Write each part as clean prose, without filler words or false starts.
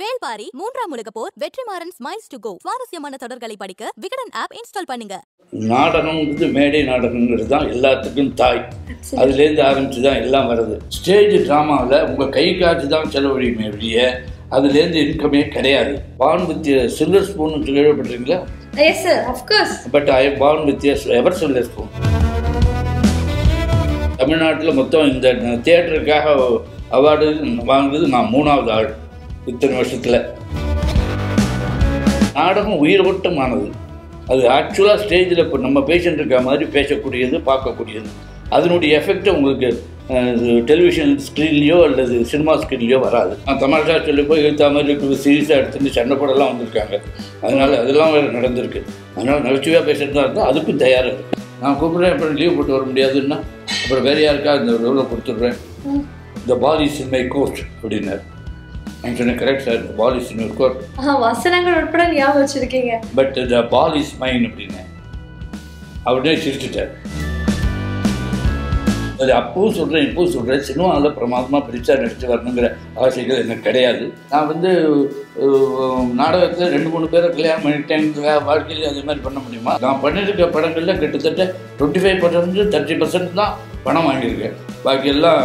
வேல்பாரி மூன்றாம் உலகப் போர் வெற்றிமாறன் ஸ்மைல்ஸ் டு கோ சுவாரஸ்யமான தொடர்களை படிக்க விகடன் ஆப் இன்ஸ்டால் பண்ணுங்க. நாடகம்ங்கிறது மேடை நாடகங்கிறது தான் எல்லாத்துக்கும் தாய். அதுலேருந்து ஆரம்பிச்சு தான் எல்லாம் வருது. ஸ்டேஜ் ட்ராமாவில் உங்கள் கை காசு தான் செலவழியுமே வெளியே அதுலேருந்து இன்கமே கிடையாது. பான் வித் சில்வர் ஸ்பூன் கேள்விப்பட்டிருக்கீங்களா? Yes sir, of course. But I born with ever silver spoon. தமிழ்நாட்டில் மொத்தம் இந்த தியேட்டருக்காக அவார்டு வாங்குறது நான் 3வது ஆள். இத்தனை வருஷத்தில் நாடகம் உயிரோட்டமானது. அது ஆக்சுவலாக ஸ்டேஜில் இப்போ நம்ம பேஷண்ட் இருக்க மாதிரி பேசக்கூடியது, பார்க்கக்கூடியது. அதனுடைய எஃபெக்டை உங்களுக்கு டெலிவிஷன் ஸ்க்ரீன்லேயோ அல்லது சினிமா ஸ்க்ரீன்லேயோ வராது. நான் தமாஷா சொல்லி போய் எழுத்த மாதிரி இருக்குது, சீரியஸாக எடுத்துகிட்டு சண்டை போடலாம் வந்திருக்காங்க. அதனால் அதெல்லாம் வேறு நடந்திருக்கு. அதனால் நகைச்சுவையாக பேசுகிறதா இருந்தால் அதுக்கும் தயாராக இருக்குது. நான் கூப்பிட்றேன், அப்புறம் லீவ் போட்டு வர முடியாதுன்னா அப்புறம் வேறு யாருக்கா இந்த லெவலில் கொடுத்துட்றேன். The ball is in my court அப்படின்னாரு. Correct sir, ball is in your court. வசனங்கள் உட்பட ஞாபகம் வச்சுருக்கீங்க. But the ball is mine அப்படின்னு அப்படின்னே சிரிச்சுட்டார். அது அப்பவும் சொல்கிறேன், இப்போவும் சொல்கிறேன், சினிமாவில் பிரமாதமாக பிரிச்சா நடிச்சு வரணுங்கிற ஆசைகள் எனக்கு கிடையாது. நான் நாடகத்தில் 2-3 பேரை கல்யாணம் பண்ணிட்டேங்கிற வாழ்க்கையில் அதே மாதிரி பண்ண முடியுமா? நான் பண்ணியிருக்க படங்களில் கிட்டத்தட்ட 25% 30% தான் பணம் வாங்கியிருக்கேன். பாக்கியெல்லாம்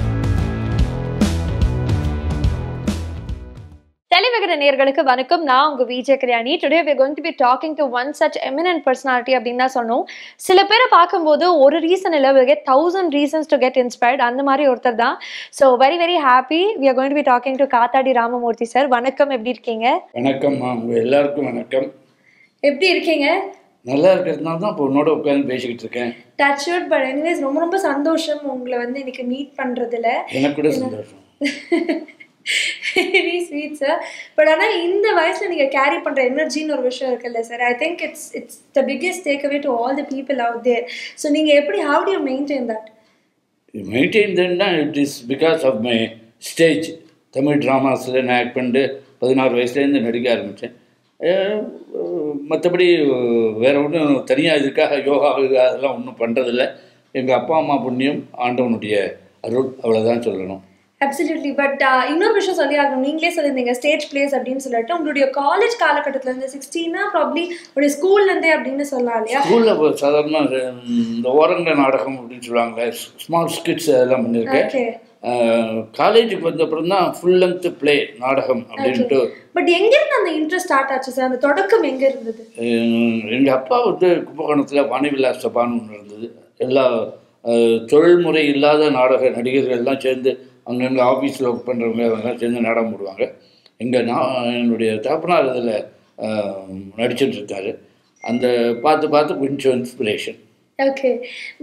நேயர்களுக்கு வணக்கம். நான் உங்க Vijay Kalyani. Today we are going to be talking to one such eminent personality அப்படினா சொன்னோம். சில பேரை பார்க்கும்போது ஒரு ரீசன் இல்ல, we get 1000 reasons to get inspired. அந்த மாதிரி ஒருத்தர் தான். So very very happy we are going to be talking to Kathadi Ramamurthy sir. வணக்கம், எப்படி இருக்கீங்க? வணக்கம் மா, உங்க எல்லாருக்கும் வணக்கம். எப்படி இருக்கீங்க? நல்லா இருக்கிறதுனால தான் இப்போ உன்னோட உட்காந்து பேசிக்கிட்டு இருக்கேன். Touch wood. பட் எனிவேஸ் ரொம்ப ரொம்ப சந்தோஷம் உங்களை இன்னைக்கு மீட் பண்றதுல. எனக்கு கூட சந்தோஷம். Very sweet sir. But ana indha vayasla neenga carry pandra energy nu oru vishayam irukalla sir. I think it's the biggest takeaway to all the people out there. So neenga eppadi, how do you maintain that? You maintain that it is because of my stage. Tamil dramas la na act pandu 16 vayasla irundhu nadikka aarambichen. Mathapadi vera onnu thaniya idukkaga yoga adha onnu pandradilla. Enga appa amma punniyam aandavanudaiya arul avladhaan solranum. Absolutely. But இன்னொரு விஷயம் சொல்லி ஆகணும். நீங்களே சொல்லியிருந்தீங்க stage place அப்படின்னு சொல்லிட்டு உங்களுடைய college காலகட்டத்தில் இருந்து 16 ப்ராப்ளி உடைய ஸ்கூல்லேருந்தே அப்படின்னு சொல்லலாம் இல்லையா? ஸ்கூலில் சாதாரண இந்த ஓரங்க நாடகம் அப்படின்னு சொல்லுவாங்க, ஸ்மால் ஸ்கிட்ஸ் அதெல்லாம் பண்ணியிருக்கேன். காலேஜுக்கு வந்த அப்புறம் தான் ஃபுல் லென்த் பிளே நாடகம் அப்படின்ட்டு. பட் எங்கேருந்து அந்த இன்ட்ரெஸ்ட் ஸ்டார்ட் ஆச்சு சார்? அந்த தொடக்கம் எங்கே இருந்தது? எங்கள் அப்பா கும்பகோணத்தில் வாணிவிலாஸ் சபான்னு ஒன்று இருந்தது. எல்லா தொழில்முறை இல்லாத நாடக நடிகர்கள்லாம் சேர்ந்து அங்கே எங்கள் ஆஃபீஸில் ஒர்க் பண்ணுறவங்க அதெல்லாம் சேர்ந்து நாடகம் போடுவாங்க. எங்கள் என்னுடைய தகப்பனார் அதில் நடிச்சுட்டுருக்காரு. அந்த பார்த்து பார்த்து கொஞ்சம் இன்ஸ்பிரேஷன். ஓகே.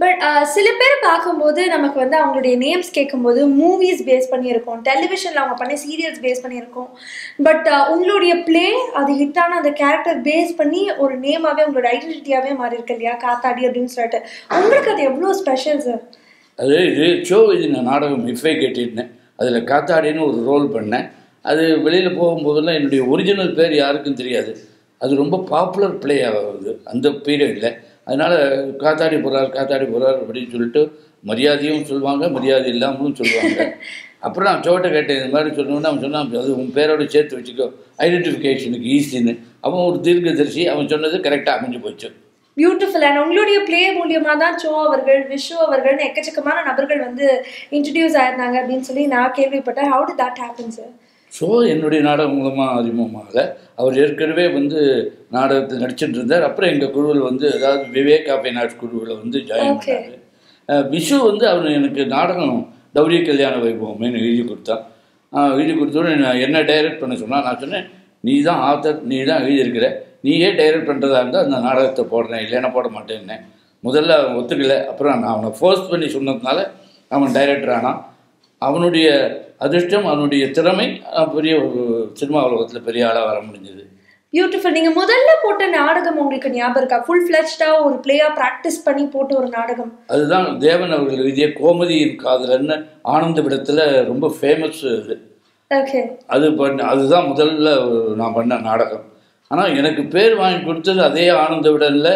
பட் சில பேர் பார்க்கும்போது நமக்கு அவங்களுடைய நேம்ஸ் கேட்கும்போது மூவிஸ் பேஸ் பண்ணியிருக்கோம், டெலிவிஷனில் அவங்க பண்ணி சீரியல்ஸ் பேஸ் பண்ணியிருக்கோம். பட் உங்களுடைய பிளே அது ஹிட்டான அந்த கேரக்டர் பேஸ் பண்ணி ஒரு நேமாகவே உங்களோட ஐடென்டிட்டியாகவே மாறி இருக்கு இல்லையா, காத்தாடி அப்படின்னு சொல்லிட்டு. உங்களுக்கு அது எவ்வளோ ஸ்பெஷல் சார்? அது இது ஷோ இது நான் நாடகம் மிஃபை கேட்டிருந்தேன். அதில் காத்தாடின்னு ஒரு ரோல் பண்ணேன். அது வெளியில் போகும்போதெல்லாம் என்னுடைய ஒரிஜினல் பேர் யாருக்கும் தெரியாது. அது ரொம்ப பாப்புலர் பிளே ஆகுது அந்த பீரியடில். அதனால் காத்தாடி போகிறார் காத்தாடி போகிறார் அப்படின்னு சொல்லிட்டு மரியாதையும் சொல்லுவாங்க, மரியாதை இல்லாமலும் சொல்லுவாங்க. அப்புறம் நான் சோட்டை கேட்டேன், இந்த மாதிரி சொல்லணும்னு. அவன் சொன்னான், அது உன் பேரோட சேர்த்து வச்சுக்கோ, ஐடென்டிஃபிகேஷனுக்கு ஈஸின்னு. அவன் ஒரு தீர்க்கதரிசி, அவன் சொன்னது கரெக்டாக அமைஞ்சு போச்சு. பியூட்டிஃபுல். அண்ட் உங்களுடைய பிளே மூலியமாக தான் சோ அவர்கள், விஷு அவர்கள்னு எக்கச்சக்கமான நபர்கள் இன்ட்ரடியூஸ் ஆயிருந்தாங்க அப்படின்னு சொல்லி நான் கேள்விப்பட்டேன். How did that happen sir? So என்னுடைய நாடகம் மூலமாக அறிமுகமாக அவர் ஏற்கனவே நாடகத்தில் நடிச்சுட்டு இருந்தார். அப்புறம் எங்கள் குழுவில் அதாவது விவேக் அபைநாட் குழுவில் ஜாயின் பண்ணார். விஷு அவர் எனக்கு நாடகம் டௌரிய கல்யாண வைபவம் எழுதி கொடுத்தான். எழுதி கொடுத்தோன்னு என்ன டைரக்ட் பண்ண சொன்னால் நான் சொன்னேன், நீ தான் ஆத்தர், நீ தான் எழுதியிருக்கிற, நீயே டைரக்ட் பண்ணுறதா இருந்தால் அந்த நாடகத்தை போடுறேன், இல்லைன்னா போட மாட்டேன்னே. முதல்ல அவன் ஒத்துக்கலை. அப்புறம் நான் அவனை ஃபோர்ஸ் பண்ணி சொன்னதுனால அவன் டைரக்டர் ஆனான். அவனுடைய அதிர்ஷ்டம் அவனுடைய திறமை பெரிய சினிமா உலகத்துல பெரிய ஆளா வர முடிஞ்சது. பியூட்டிஃபுல். நீங்க முதல்ல போட்ட நாடகம் உங்களுக்கு ஞாபகம் இருக்கா? ஃபுல் ஃபிளெஜ்டா ஒரு பிளேயா பிராக்டிஸ் பண்ணி போட்ட ஒரு நாடகம் அதுதான் தேவன் அவர்கள் எழுதிய கோமதியின் காதலன். ஆனந்த விடத்துல ரொம்ப ஃபேமஸ் இது. ஓகே, அது அதுதான் முதல்ல நான் பண்ண நாடகம். ஆனால் எனக்கு பேர் வாங்கி கொடுத்தது அதே ஆனந்த விடனில்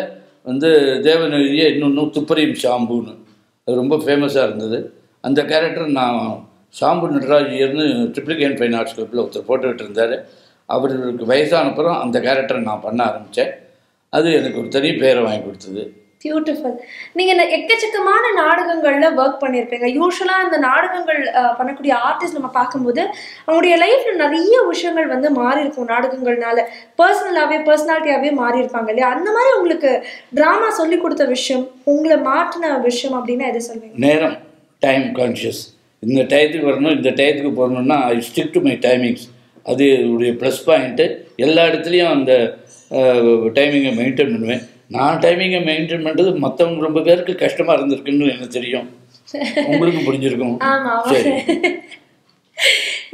வந்து தேவன் எழுதிய இன்னொன்று துப்பறியும் ஷாம்புன்னு, அது ரொம்ப ஃபேமஸாக இருந்தது. அந்த கேரக்டர் நான் ஷாம்பு நடராஜியர்னு ட்ரிப்ளிகேன் ஃபைன் ஆர்ட்ஸ் கிளப்பில் ஒருத்தர் போட்டுக்கிட்டு இருந்தார். அவர்களுக்கு வயசானப்புறம் அந்த கேரக்டரை நான் பண்ண ஆரம்பித்தேன். அது எனக்கு ஒரு தனி பேரை வாங்கி கொடுத்தது. பியூட்டிஃபுல். நீங்கள் எக்கச்சக்கமான நாடகங்களில் ஒர்க் பண்ணியிருப்பீங்க. யூஸ்வலாக அந்த நாடகங்கள் பண்ணக்கூடிய ஆர்டிஸ்ட் நம்ம பார்க்கும்போது அவங்களுடைய லைஃப்பில் நிறைய விஷயங்கள் வந்து மாறியிருக்கும். நாடகங்கள்னால பர்சனாலிட்டியாகவே மாறியிருப்பாங்க இல்லையா? அந்த மாதிரி உங்களுக்கு ட்ராமா சொல்லி கொடுத்த விஷயம், உங்களை மாற்றின விஷயம் அப்படின்னா எது சொல்லுவீங்க? நேரம், டைம் கான்ஷியஸ். இந்த டயத்துக்கு வரணும், இந்த டயத்துக்கு போகணும்னா I stick to my timings. அது உடைய ப்ளஸ் பாயிண்ட்டு. எல்லா இடத்துலையும் அந்த டைமிங்கை மெயின்டைன் பண்ணுவேன். நான் டைமிங்கை மெயின்டைன் பண்ணுறது மற்றவங்க ரொம்ப பேருக்கு கஷ்டமாக இருந்திருக்குன்னு எனக்கு தெரியும். உங்களுக்கு புரிஞ்சிருக்கும். சரி,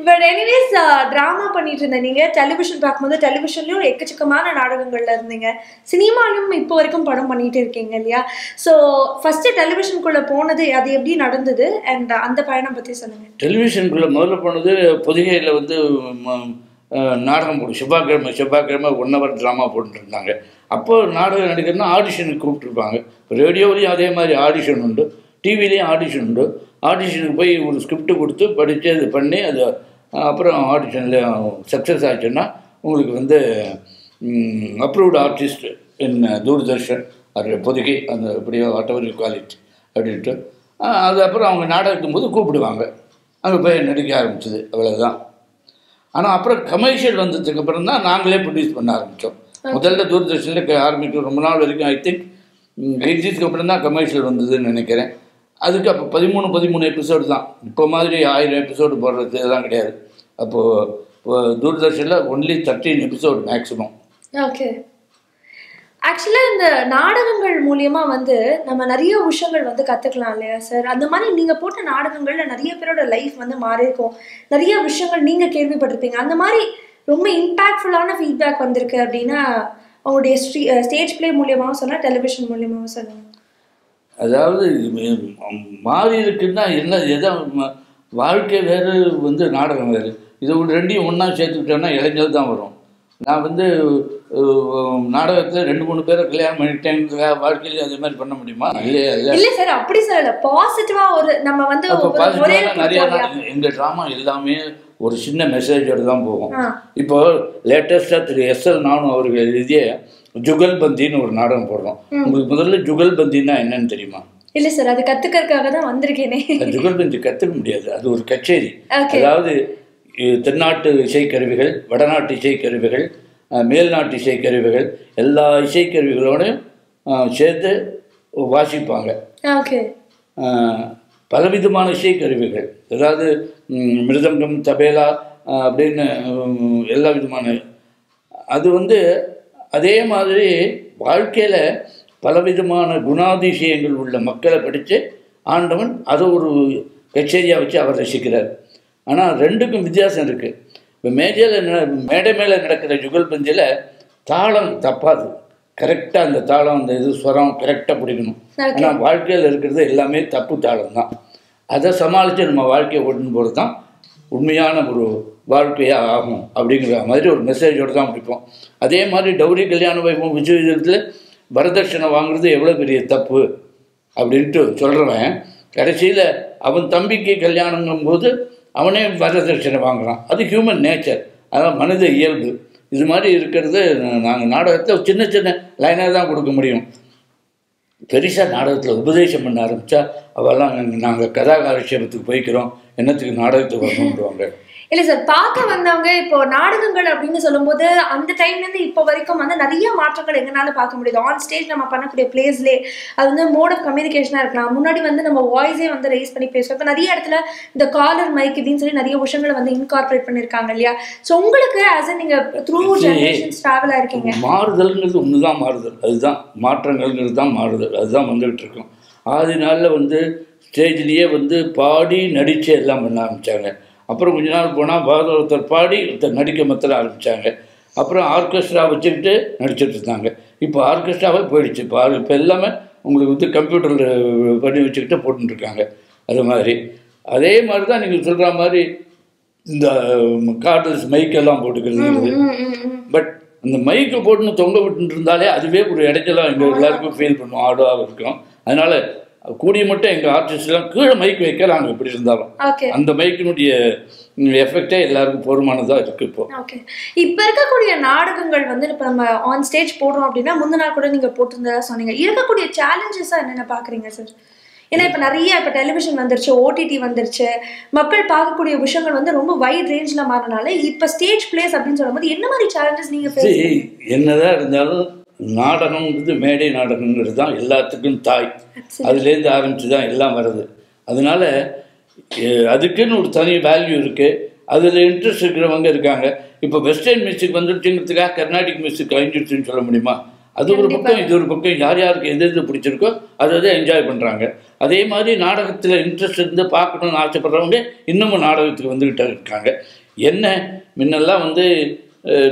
பட் எனிவேஸ் ட்ராமா பண்ணிட்டு இருந்தேன். நீங்கள் டெலிவிஷன் பார்க்கும்போது டெலிவிஷன்லையும் எக்கச்சக்கமான நாடகங்கள்ல இருந்தீங்க. சினிமாலையும் இப்போ வரைக்கும் படம் பண்ணிகிட்டு இருக்கீங்க இல்லையா? ஸோ ஃபஸ்ட்டு டெலிவிஷனுக்குள்ளே போனது அது எப்படி நடந்தது, அண்ட் அந்த பயணம் பற்றி சொல்லுங்கள். டெலிவிஷனுக்குள்ளே முதல்ல போனது பொதிகையில் வந்து நாடகம் போடும். செவ்வாய்க்கிழமை 1 hour ட்ராமா போட்டுருந்தாங்க. அப்போது நாடகம் நடிக்கிறதுனா ஆடிஷனுக்கு கூப்பிட்டுருப்பாங்க. ரேடியோவிலையும் அதே மாதிரி ஆடிஷன் உண்டு, டிவிலையும் ஆடிஷன் உண்டு. ஆடிஷனுக்கு போய் ஒரு ஸ்கிரிப்ட் கொடுத்து படித்து அது பண்ணி அது அப்புறம் ஆடிஷனில் சக்ஸஸ் ஆச்சுன்னா உங்களுக்கு வந்து அப்ரூவ்டு ஆர்டிஸ்ட் இன் தூர்தர்ஷன் அது பொதுக்கி அந்த எப்படியோ வாட்டவர் யூ கால் இட் அப்படின்ட்டு அது அப்புறம் அவங்க நாடகத்தும் போது கூப்பிடுவாங்க. அங்கே போய் நடிக்க ஆரம்பிச்சது, அவ்வளோதான். ஆனால் அப்புறம் கமர்ஷியல் வந்ததுக்கு அப்புறம் தான் நாங்களே ப்ரொடியூஸ் பண்ண ஆரம்பித்தோம். முதல்ல தூர்தர்ஷனில் ஆரம்பிக்கும் ரொம்ப நாள் வரைக்கும் ஐ திங்க் 8 years அப்புறம் தான் கமர்ஷியல் வந்ததுன்னு நினைக்கிறேன். அதுக்கு அப்போ 13 எபிசோடு தான். இப்போ மாதிரி 1000 episodes போடுறது இதெல்லாம் கிடையாது. அப்போது இப்போ தூர்தர்ஷனில் ஒன்லி 13 episodes மேக்ஸிமம். ஓகே, ஆக்சுவலாக இந்த நாடகங்கள் மூலியமாக வந்து நம்ம நிறைய விஷயங்கள் வந்து கற்றுக்கலாம் இல்லையா சார்? அந்த மாதிரி நீங்கள் போட்ட நாடகங்களில் நிறைய பேரோட லைஃப் வந்து மாறியிருக்கும், நிறைய விஷயங்கள் நீங்கள் கேள்விப்பட்டிருப்பீங்க. அந்த மாதிரி ரொம்ப இம்பேக்ட்ஃபுல்லான ஃபீட்பேக் வந்திருக்கு அப்படின்னா அவங்களுடைய ஸ்டேஜ் பிளே மூலியமாகவும் சொன்னால் டெலிவிஷன் மூலியமாகவும் சொல்லுங்கள். அதாவது மாறி இருக்குன்னா என்ன எதான் வாழ்க்கை வேறு வந்து நாடகம் வேறு. இது ரெண்டையும் ஒன்றா சேர்த்துக்கிட்டோன்னா இளைஞர் தான் வரும். நான் வந்து நாடகத்தில் 2-3 பேரை கல்யாணம் பண்ணிட்டேங்க. வாழ்க்கையிலேயே அதே மாதிரி பண்ண முடியுமா? இல்லையா? இல்லை சார், அப்படி சார். பாசிட்டிவாக ஒரு நம்ம வந்து நிறையா எங்கள் ட்ராமா எல்லாமே ஒரு சின்ன மெசேஜோடு தான் போகும். இப்போ லேட்டஸ்டாக திரு எஸ்எல் நானும் அவர்கள் எழுதிய ஜுகல்பந்தின்னு ஒரு நாடகம் போடுறோம். உங்களுக்கு முதல்ல ஜுகல்பந்தின்னா என்னன்னு தெரியுமா? இல்லை சார், அது கற்றுக்கிறதுக்காக தான் வந்திருக்கேனே. ஜுகல்பந்தி கற்றுக்க முடியாது, அது ஒரு கச்சேரி. அதாவது தென்னாட்டு இசைக்கருவிகள், வடநாட்டு இசைக்கருவிகள், மேல்நாட்டு இசைக்கருவிகள், எல்லா இசைக்கருவிகளோடையும் சேர்த்து வாசிப்பாங்க. பலவிதமான இசைக்கருவிகள், அதாவது மிருதங்கம், தபேலா அப்படின்னு எல்லா விதமான. அது வந்து அதே மாதிரி வாழ்க்கையில் பலவிதமான குணாதிசயங்கள் உள்ள மக்களை படித்து ஆண்டவன் அதை ஒரு கச்சேரியாக வச்சு அவர் ரசிக்கிறார். ஆனால் ரெண்டுக்கும் வித்தியாசம் இருக்குது. இப்போ மேடை மேலே நடக்கிற ஜுகல்பந்தியில் தாளம் தப்பாது, கரெக்டாக அந்த தாளம் அந்த இது ஸ்வரம் கரெக்டாக பிடிக்கணும். ஆனால் வாழ்க்கையில் இருக்கிறது எல்லாமே தப்பு தாளம் தான். அதை சமாளித்து நம்ம வாழ்க்கையை ஓட்டுன்னு போகிறது தான் உண்மையான ஒரு வாழ்க்கையாக ஆகும் அப்படிங்கிற மாதிரி ஒரு மெசேஜோடு தான் பிடிப்போம். அதே மாதிரி டௌரி கல்யாண வைபவம் விஜயத்தில் வரதட்சணை வாங்குறது எவ்வளோ பெரிய தப்பு அப்படின்ட்டு சொல்கிறவன் கடைசியில் அவன் தம்பிக்கு கல்யாணங்கும்போது அவனே வரதட்சணை வாங்குகிறான். அது ஹியூமன் நேச்சர், அதான் மனித இயல்பு. இது மாதிரி இருக்கிறது நாங்கள் நாடகத்தில் சின்ன சின்ன லைனாக தான் கொடுக்க முடியும். பெருசாக நாடகத்தில் உபதேசம் பண்ண ஆரம்பித்தா அவெல்லாம் நாங்கள் கதாகாலட்சேபத்துக்கு போய்க்கிறோம், என்னத்துக்கு நாடகத்துக்கு வரணும்ன்றாங்க. இல்லை சார், பார்க்க வந்தவங்க இப்போ நாடகங்கள் அப்படின்னு சொல்லும்போது அந்த டைம்லேருந்து இப்போ வரைக்கும் வந்து நிறைய மாற்றங்கள் எங்கனாலும் பார்க்க முடியுது. ஆன் ஸ்டேஜ் நம்ம பண்ணக்கூடிய பிளேஸ்லேயே அது வந்து மோட் ஆஃப் கம்யூனிகேஷனாக இருக்கலாம். முன்னாடி வந்து நம்ம வாய்ஸே வந்து ரைஸ் பண்ணி பேசுவோம். இப்போ நிறைய இடத்துல இந்த காலர் மைக் அப்படின்னு சொல்லி நிறைய விஷயங்களை வந்து இன்கார்பரேட் பண்ணியிருக்காங்க இல்லையா? ஸோ உங்களுக்கு ஆஸ் அ நீங்கள் த்ரூ ஜெனரேஷன்ஸ் ட்ராவலாக இருக்கீங்க. மாறுதல்ங்கிறது ஒன்று தான், மாறுதல் அதுதான், மாற்றங்கள்ங்கிறது தான் மாறுதல், அதுதான் வந்துகிட்டு இருக்கும். அதனால வந்து ஸ்டேஜ்லேயே வந்து பாடி நடித்து எல்லாம் பண்ண ஆரம்பித்தாங்க. அப்புறம் கொஞ்ச நாள் போனால் பாரத ஒருத்தர் பாடி ஒருத்தர் நடிக்க மத்திர ஆரம்பித்தாங்க. அப்புறம் ஆர்கெஸ்ட்ரா வச்சுக்கிட்டு நடிச்சிட்டு இருந்தாங்க. இப்போ ஆர்கெஸ்ட்ராவே போயிடுச்சு. இப்போ எல்லாமே உங்களுக்கு வந்து கம்ப்யூட்டரில் பண்ணி வச்சுக்கிட்டு போட்டுருக்காங்க. அது மாதிரி அதே மாதிரி தான் நீங்கள் சொல்கிற மாதிரி இந்த கார்டல்ஸ் மைக்கெல்லாம் போட்டுக்கிறது. பட் அந்த மைக்கை போட்டுன்னு தொங்க விட்டுட்டு இருந்தாலே அதுவே ஒரு இடைச்சலாம் எங்கள் எல்லாருக்கும் ஃபீல் பண்ணுவோம், ஆடாக இருக்கும். அதனால் கூடிய மட்டும் எங்கள் ஆர்டிஸ்ட்லாம் கீழே மைக் வைக்கலாங்க. எப்படி இருந்தாலும் அந்த மைக்கினுடைய எஃபெக்டே எல்லாருக்கும் போதுமானதாக இருக்குது. இப்போ இருக்கக்கூடிய நாடகங்கள் வந்து இப்போ நம்ம ஆன் ஸ்டேஜ் போடுறோம் அப்படின்னா முந்தின நாள் கூட நீங்கள் போட்டிருந்ததா சொன்னீங்க. இருக்கக்கூடிய சேலஞ்சஸாக என்னென்ன பார்க்குறீங்க சார்? ஏன்னா இப்போ நிறைய இப்போ டெலிவிஷன் வந்துருச்சு, ஓடிடி வந்துருச்சு, மக்கள் பார்க்கக்கூடிய விஷயங்கள் வந்து ரொம்ப வைட் ரேஞ்சில் மாறினால இப்போ ஸ்டேஜ் பிளேஸ் அப்படின்னு சொல்லும்போது என்ன மாதிரி சேலஞ்சஸ் நீங்கள்? என்னதான் இருந்தாலும் நாடகங்கிறது மேடை நாடகங்கிறது தான் எல்லாத்துக்கும் தாய். அதுலேருந்து ஆரம்பித்து தான் எல்லாம் வருது. அதனால் அதுக்குன்னு ஒரு தனி வேல்யூ இருக்குது. அதில் இன்ட்ரெஸ்ட் இருக்கிறவங்க இருக்காங்க. இப்போ வெஸ்டர்ன் மியூசிக் வந்துருச்சுங்கிறதுக்காக கர்நாடிக் மியூசிக் அழிஞ்சிடுச்சுன்னு சொல்ல முடியுமா? அது ஒரு பக்கம், இது ஒரு பக்கம். யார் யாருக்கு எது எது பிடிச்சிருக்கோ அதை தான் என்ஜாய் பண்ணுறாங்க. அதே மாதிரி நாடகத்தில் இன்ட்ரெஸ்ட் இருந்து பார்க்கணுன்னு ஆசைப்படுறவங்க இன்னமும் நாடகத்துக்கு வந்துக்கிட்டே இருக்காங்க. என்ன முன்னெல்லாம் வந்து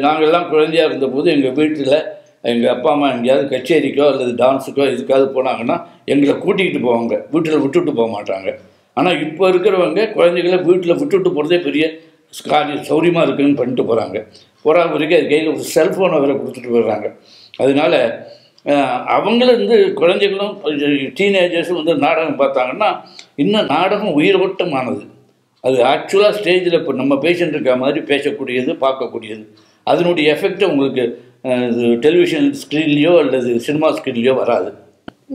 நாங்கள்லாம் குழந்தையாக இருந்தபோது எங்கள் வீட்டில் எங்கள் அப்பா அம்மா எங்கேயாவது கச்சேரிக்கோ அல்லது டான்ஸுக்கோ எதுக்காவது போனாங்கன்னா எங்களை கூட்டிகிட்டு போவாங்க, வீட்டில் விட்டுட்டு போக மாட்டாங்க. ஆனால் இப்போ இருக்கிறவங்க குழந்தைகளை வீட்டில் விட்டுட்டு போகிறதே பெரிய சௌரியமாக இருக்குதுன்னு பண்ணிட்டு போகிறாங்க. போகிற வரைக்கும் அது கையில் ஒரு செல்ஃபோனை வேறு கொடுத்துட்டு போயிடுறாங்க. அதனால் அவங்களேருந்து குழந்தைகளும் டீனேஜர்ஸும் வந்து நாடகம் பார்த்தாங்கன்னா இன்னும் நாடகம் உயிரோட்டமானது. அது ஆக்சுவலாக ஸ்டேஜில் இப்போ நம்ம பேஷண்ட் இருக்க மாதிரி பேசக்கூடியது, பார்க்கக்கூடியது. அதனுடைய எஃபெக்டை உங்களுக்கு டெலிவிஷன் ஸ்க்ரீன்லேயோ அல்லது சினிமா ஸ்க்ரீன்லேயோ வராது.